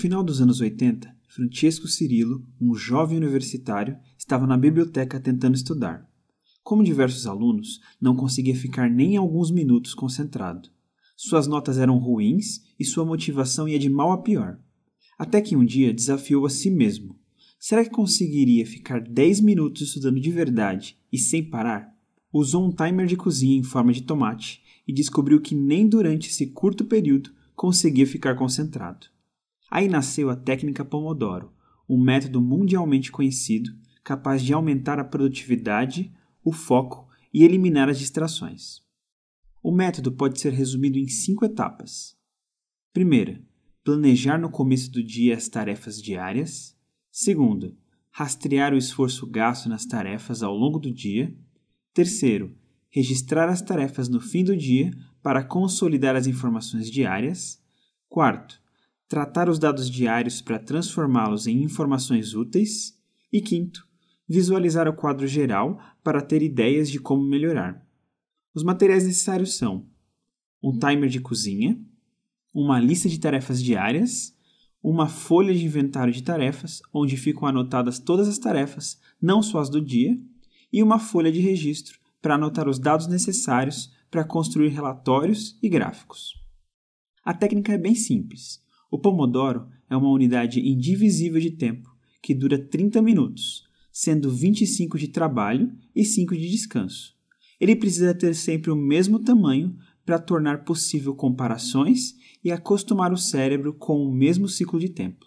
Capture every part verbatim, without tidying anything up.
final dos anos oitenta, Francesco Cirillo, um jovem universitário, estava na biblioteca tentando estudar. Como diversos alunos, não conseguia ficar nem alguns minutos concentrado. Suas notas eram ruins e sua motivação ia de mal a pior. Até que um dia desafiou a si mesmo. Será que conseguiria ficar dez minutos estudando de verdade e sem parar? Usou um timer de cozinha em forma de tomate e descobriu que nem durante esse curto período conseguia ficar concentrado. Aí nasceu a técnica Pomodoro, um método mundialmente conhecido, capaz de aumentar a produtividade, o foco e eliminar as distrações. O método pode ser resumido em cinco etapas. Primeira, planejar no começo do dia as tarefas diárias. Segunda, rastrear o esforço gasto nas tarefas ao longo do dia. Terceiro, registrar as tarefas no fim do dia para consolidar as informações diárias. Quarto, tratar os dados diários para transformá-los em informações úteis. E quinto, visualizar o quadro geral para ter ideias de como melhorar. Os materiais necessários são um timer de cozinha, uma lista de tarefas diárias, uma folha de inventário de tarefas, onde ficam anotadas todas as tarefas, não só as do dia, e uma folha de registro para anotar os dados necessários para construir relatórios e gráficos. A técnica é bem simples. O Pomodoro é uma unidade indivisível de tempo que dura trinta minutos, sendo vinte e cinco de trabalho e cinco de descanso. Ele precisa ter sempre o mesmo tamanho para tornar possível comparações e acostumar o cérebro com o mesmo ciclo de tempo.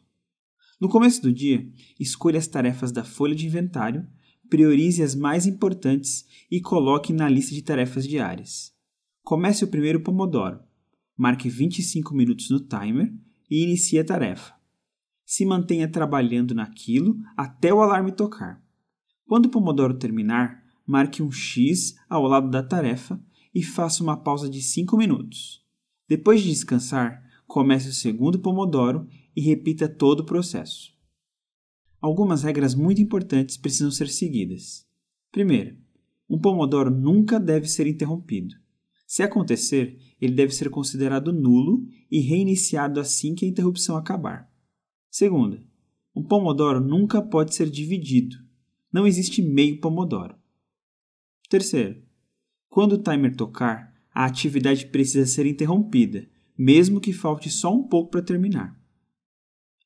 No começo do dia, escolha as tarefas da folha de inventário, priorize as mais importantes e coloque na lista de tarefas diárias. Comece o primeiro Pomodoro, marque vinte e cinco minutos no timer e inicie a tarefa. Se mantenha trabalhando naquilo até o alarme tocar. Quando o Pomodoro terminar, marque um X ao lado da tarefa e faça uma pausa de cinco minutos. Depois de descansar, comece o segundo Pomodoro e repita todo o processo. Algumas regras muito importantes precisam ser seguidas. Primeiro, um Pomodoro nunca deve ser interrompido. Se acontecer, ele deve ser considerado nulo e reiniciado assim que a interrupção acabar. Segunda, um Pomodoro nunca pode ser dividido. Não existe meio Pomodoro. Terceiro, quando o timer tocar, a atividade precisa ser interrompida, mesmo que falte só um pouco para terminar.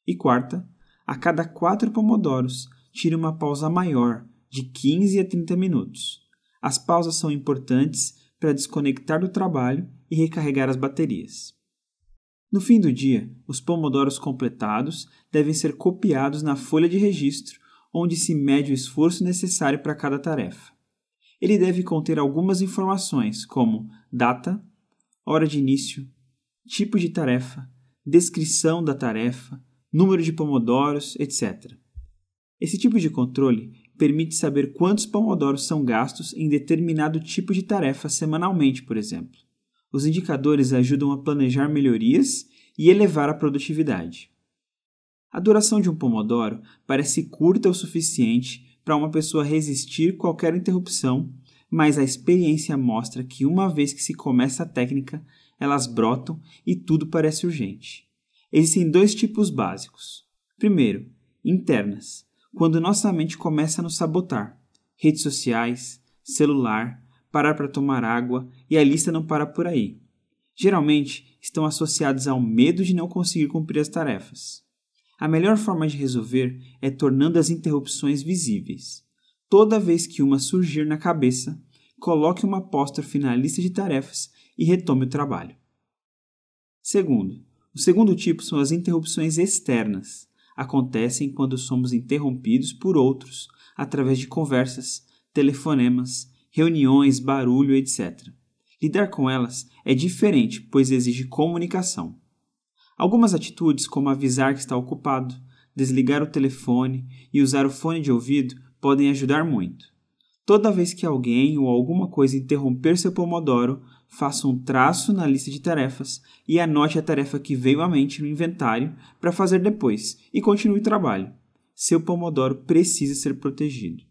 E quarta, a cada quatro pomodoros, tire uma pausa maior, de quinze a trinta minutos. As pausas são importantes para desconectar do trabalho e recarregar as baterias. No fim do dia, os pomodoros completados devem ser copiados na folha de registro, onde se mede o esforço necessário para cada tarefa. Ele deve conter algumas informações, como data, hora de início, tipo de tarefa, descrição da tarefa, número de pomodoros, etcétera. Esse tipo de controle permite saber quantos pomodoros são gastos em determinado tipo de tarefa semanalmente, por exemplo. Os indicadores ajudam a planejar melhorias e elevar a produtividade. A duração de um pomodoro parece curta o suficiente para uma pessoa resistir a qualquer interrupção, mas a experiência mostra que uma vez que se começa a técnica, elas brotam e tudo parece urgente. Existem dois tipos básicos. Primeiro, internas, quando nossa mente começa a nos sabotar. Redes sociais, celular, parar para tomar água e a lista não para por aí. Geralmente, estão associados ao medo de não conseguir cumprir as tarefas. A melhor forma de resolver é tornando as interrupções visíveis. Toda vez que uma surgir na cabeça, coloque uma apóstrofe na lista de tarefas e retome o trabalho. Segundo, o segundo tipo são as interrupções externas. Acontecem quando somos interrompidos por outros, através de conversas, telefonemas, reuniões, barulho, etcétera. Lidar com elas é diferente, pois exige comunicação. Algumas atitudes, como avisar que está ocupado, desligar o telefone e usar o fone de ouvido, podem ajudar muito. Toda vez que alguém ou alguma coisa interromper seu pomodoro, faça um traço na lista de tarefas e anote a tarefa que veio à mente no inventário para fazer depois e continue o trabalho. Seu pomodoro precisa ser protegido.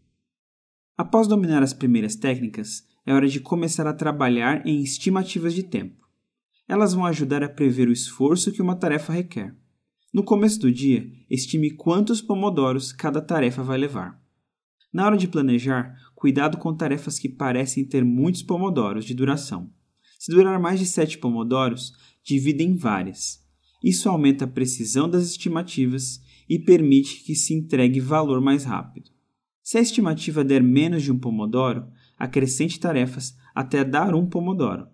Após dominar as primeiras técnicas, é hora de começar a trabalhar em estimativas de tempo. Elas vão ajudar a prever o esforço que uma tarefa requer. No começo do dia, estime quantos pomodoros cada tarefa vai levar. Na hora de planejar, cuidado com tarefas que parecem ter muitos pomodoros de duração. Se durar mais de sete pomodoros, divida em várias. Isso aumenta a precisão das estimativas e permite que se entregue valor mais rápido. Se a estimativa der menos de um pomodoro, acrescente tarefas até dar um pomodoro.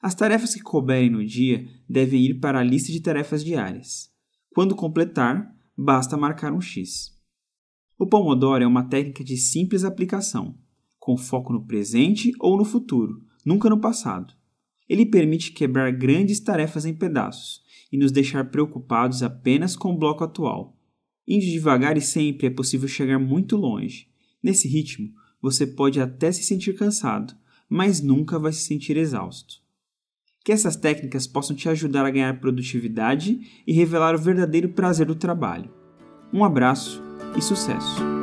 As tarefas que couberem no dia devem ir para a lista de tarefas diárias. Quando completar, basta marcar um X. O Pomodoro é uma técnica de simples aplicação, com foco no presente ou no futuro, nunca no passado. Ele permite quebrar grandes tarefas em pedaços e nos deixar preocupados apenas com o bloco atual. Indo devagar e sempre é possível chegar muito longe. Nesse ritmo, você pode até se sentir cansado, mas nunca vai se sentir exausto. Que essas técnicas possam te ajudar a ganhar produtividade e revelar o verdadeiro prazer do trabalho. Um abraço e sucesso!